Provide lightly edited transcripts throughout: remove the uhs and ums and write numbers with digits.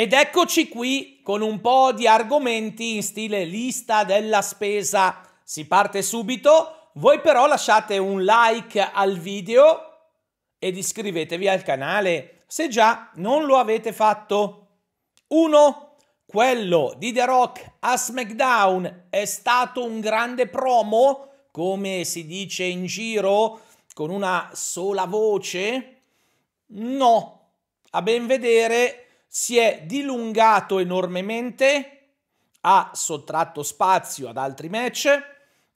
Ed eccoci qui con un po' di argomenti in stile lista della spesa. Si parte subito, voi però lasciate un like al video ed iscrivetevi al canale se già non lo avete fatto. 1. Quello di The Rock a SmackDown è stato un grande promo, come si dice in giro, con una sola voce? No, a ben vedere si è dilungato enormemente, ha sottratto spazio ad altri match,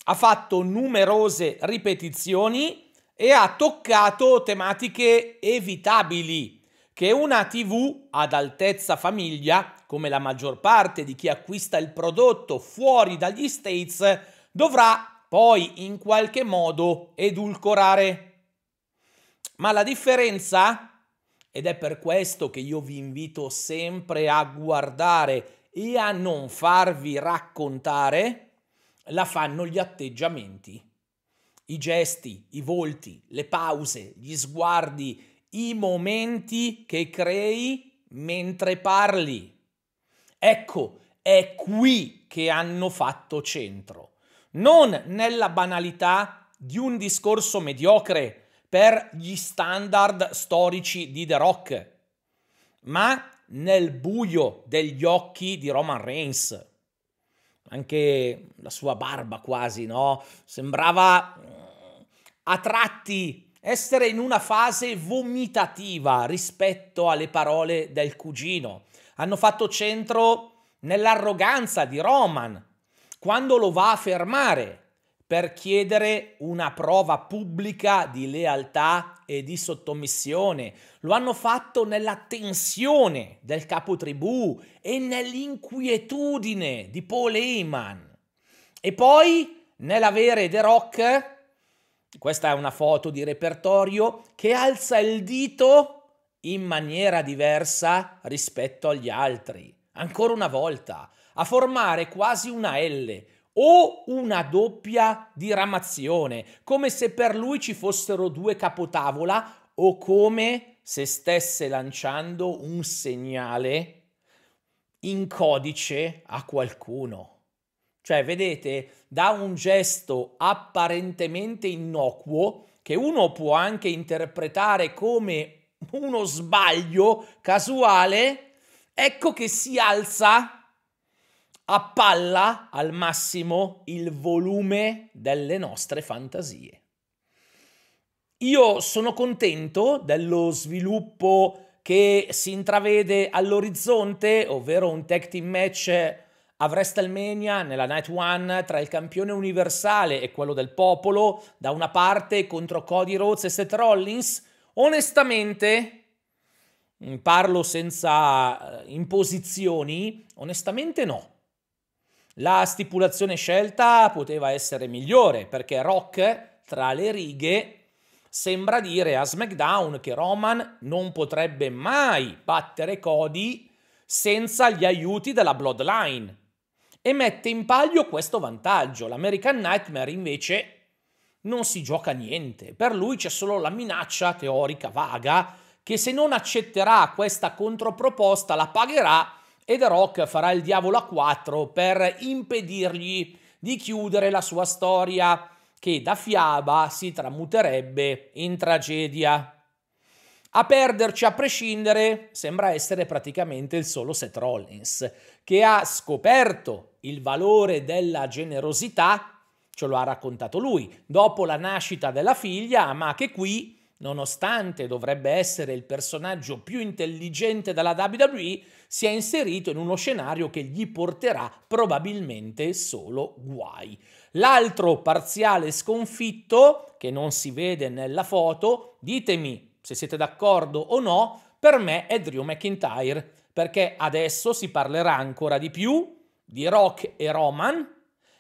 ha fatto numerose ripetizioni e ha toccato tematiche evitabili che una TV ad altezza famiglia, come la maggior parte di chi acquista il prodotto fuori dagli States, dovrà poi in qualche modo edulcorare. Ma la differenza, ed è per questo che io vi invito sempre a guardare e a non farvi raccontare, la fanno gli atteggiamenti. I gesti, i volti, le pause, gli sguardi, i momenti che crei mentre parli. Ecco, è qui che hanno fatto centro. Non nella banalità di un discorso mediocre per gli standard storici di The Rock, ma nel buio degli occhi di Roman Reigns. Anche la sua barba quasi, no? Sembrava a tratti essere in una fase vomitativa rispetto alle parole del cugino. Hanno fatto centro nell'arroganza di Roman, quando lo va a fermare per chiedere una prova pubblica di lealtà e di sottomissione. Lo hanno fatto nella tensione del capotribù e nell'inquietudine di Paul Heyman. E poi nell'avere The Rock... Questa è una foto di repertorio che alza il dito in maniera diversa rispetto agli altri. Ancora una volta, a formare quasi una L o una doppia diramazione, come se per lui ci fossero due capotavola o come se stesse lanciando un segnale in codice a qualcuno. Cioè, vedete, da un gesto apparentemente innocuo, che uno può anche interpretare come uno sbaglio casuale, ecco che si alza a palla al massimo il volume delle nostre fantasie. Io sono contento dello sviluppo che si intravede all'orizzonte, ovvero un tag team match a WrestleMania nella Night 1 tra il campione universale e quello del popolo, da una parte contro Cody Rhodes e Seth Rollins. Onestamente, parlo senza imposizioni, onestamente no. La stipulazione scelta poteva essere migliore, perché Rock, tra le righe, sembra dire a SmackDown che Roman non potrebbe mai battere Cody senza gli aiuti della Bloodline, e mette in palio questo vantaggio. L'American Nightmare invece non si gioca niente, per lui c'è solo la minaccia teorica vaga che se non accetterà questa controproposta la pagherà, e The Rock farà il diavolo a quattro per impedirgli di chiudere la sua storia, che da fiaba si tramuterebbe in tragedia. A perderci a prescindere sembra essere praticamente il solo Seth Rollins, che ha scoperto il valore della generosità, ce lo ha raccontato lui, dopo la nascita della figlia, ma che qui, nonostante dovrebbe essere il personaggio più intelligente della WWE, si è inserito in uno scenario che gli porterà probabilmente solo guai. L'altro parziale sconfitto, che non si vede nella foto, ditemi se siete d'accordo o no, per me è Drew McIntyre, perché adesso si parlerà ancora di più di Rock e Roman,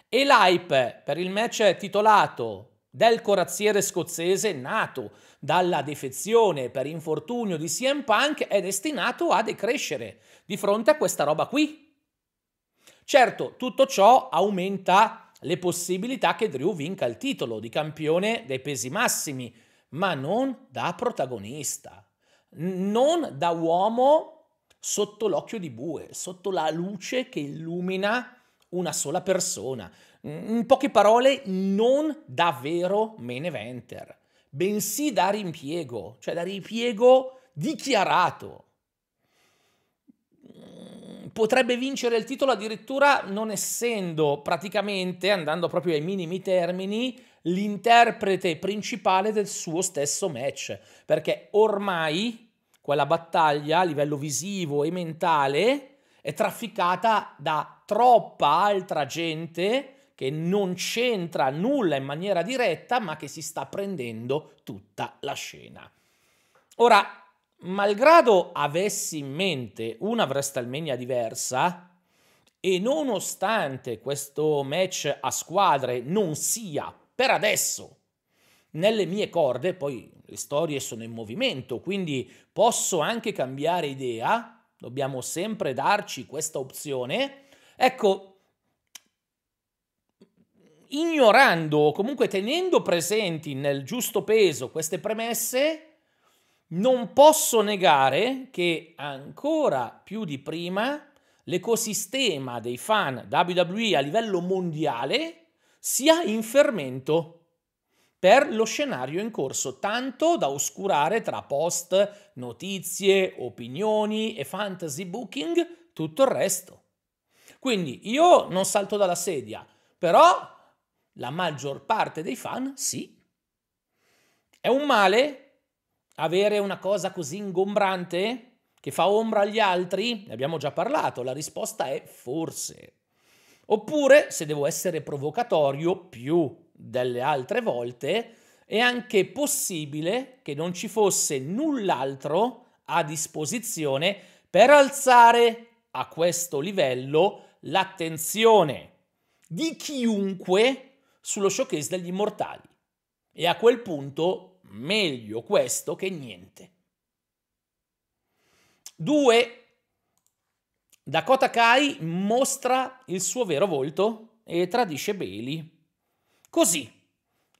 e l'hype per il match titolato del corazziere scozzese nato dalla defezione per infortunio di CM Punk è destinato a decrescere di fronte a questa roba qui. Certo, tutto ciò aumenta le possibilità che Drew vinca il titolo di campione dei pesi massimi, ma non da protagonista, non da uomo sotto l'occhio di bue, sotto la luce che illumina una sola persona. In poche parole, non davvero main eventer, bensì da rimpiego, cioè da ripiego dichiarato. Potrebbe vincere il titolo addirittura non essendo praticamente, andando proprio ai minimi termini, l'interprete principale del suo stesso match, perché ormai quella battaglia a livello visivo e mentale è trafficata da troppa altra gente che non c'entra nulla in maniera diretta, ma che si sta prendendo tutta la scena. Ora, malgrado avessi in mente una WrestleMania diversa e nonostante questo match a squadre non sia per adesso nelle mie corde, poi le storie sono in movimento, quindi posso anche cambiare idea, dobbiamo sempre darci questa opzione, ecco, ignorando o comunque tenendo presenti nel giusto peso queste premesse, non posso negare che ancora più di prima l'ecosistema dei fan WWE a livello mondiale sia in fermento per lo scenario in corso, tanto da oscurare tra post, notizie, opinioni e fantasy booking tutto il resto. Quindi io non salto dalla sedia, però la maggior parte dei fan sì. È un male avere una cosa così ingombrante che fa ombra agli altri? Ne abbiamo già parlato, la risposta è forse. Oppure, se devo essere provocatorio più delle altre volte, è anche possibile che non ci fosse null'altro a disposizione per alzare a questo livello l'attenzione di chiunque sullo showcase degli immortali. E a quel punto meglio questo che niente. 2. Dakota Kai mostra il suo vero volto e tradisce Bayley. Così,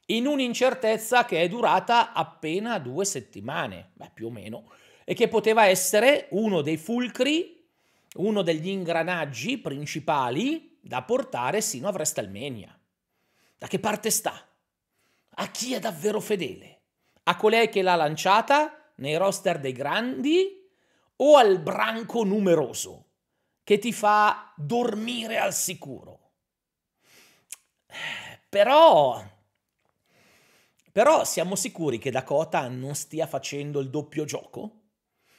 in un'incertezza che è durata appena 2 settimane, beh, più o meno, e che poteva essere uno dei fulcri, uno degli ingranaggi principali da portare sino a WrestleMania. Da che parte sta? A chi è davvero fedele? A colei che l'ha lanciata nei roster dei grandi o al branco numeroso che ti fa dormire al sicuro? Però siamo sicuri che Dakota non stia facendo il doppio gioco?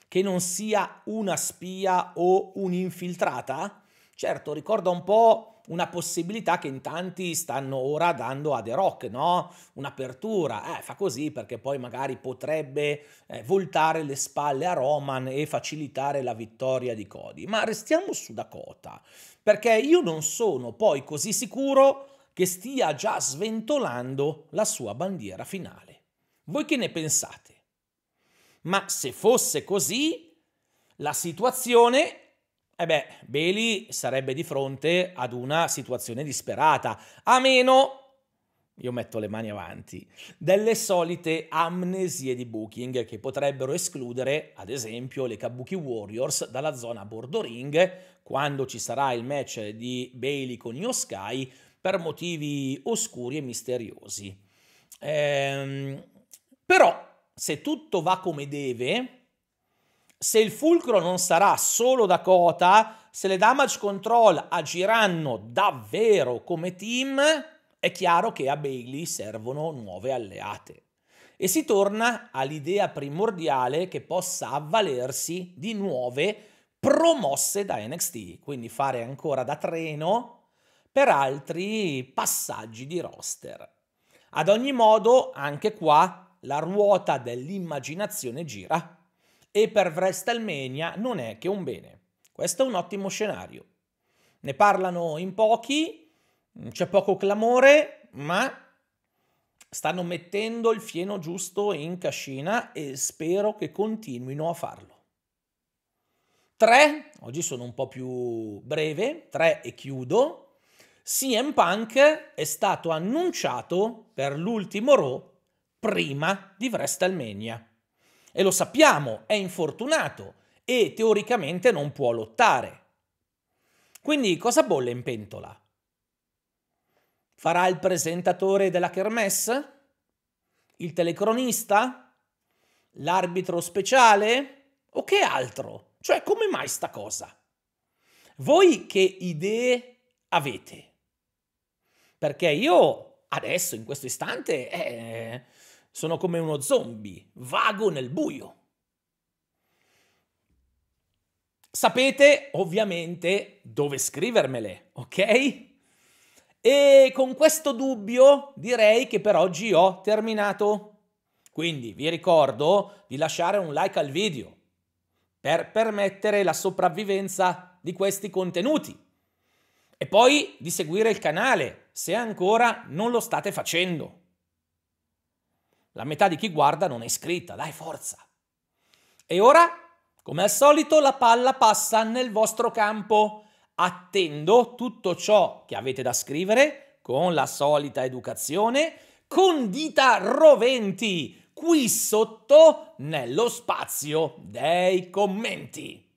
Che non sia una spia o un'infiltrata? Certo, ricorda un po' una possibilità che in tanti stanno ora dando a The Rock, no? Un'apertura, fa così perché poi magari potrebbe voltare le spalle a Roman e facilitare la vittoria di Cody. Ma restiamo su Dakota, perché io non sono poi così sicuro che stia già sventolando la sua bandiera finale. Voi che ne pensate? Ma se fosse così, la situazione... Bayley sarebbe di fronte ad una situazione disperata, a meno, io metto le mani avanti, delle solite amnesie di booking che potrebbero escludere, ad esempio, le Kabuki Warriors dalla zona bordo ring quando ci sarà il match di Bayley con Io Sky per motivi oscuri e misteriosi. Però, se tutto va come deve... Se il fulcro non sarà solo Dakota, se le Damage Control agiranno davvero come team, è chiaro che a Bayley servono nuove alleate. E si torna all'idea primordiale che possa avvalersi di nuove promosse da NXT, quindi fare ancora da treno per altri passaggi di roster. Ad ogni modo, anche qua, la ruota dell'immaginazione gira. E per WrestleMania non è che un bene. Questo è un ottimo scenario. Ne parlano in pochi, c'è poco clamore, ma stanno mettendo il fieno giusto in cascina e spero che continuino a farlo. 3, oggi sono un po' più breve, 3 e chiudo. CM Punk è stato annunciato per l'ultimo Raw prima di WrestleMania. E lo sappiamo, è infortunato e teoricamente non può lottare. Quindi cosa bolle in pentola? Farà il presentatore della kermesse? Il telecronista? L'arbitro speciale? O che altro? Cioè, come mai sta cosa? Voi che idee avete? Perché io adesso, in questo istante, sono come uno zombie, vago nel buio. Sapete ovviamente dove scrivermele, ok? E con questo dubbio direi che per oggi ho terminato. Quindi vi ricordo di lasciare un like al video per permettere la sopravvivenza di questi contenuti e poi di seguire il canale se ancora non lo state facendo. La metà di chi guarda non è iscritta, dai, forza! E ora, come al solito, la palla passa nel vostro campo. Attendo tutto ciò che avete da scrivere con la solita educazione, con dita roventi, qui sotto nello spazio dei commenti.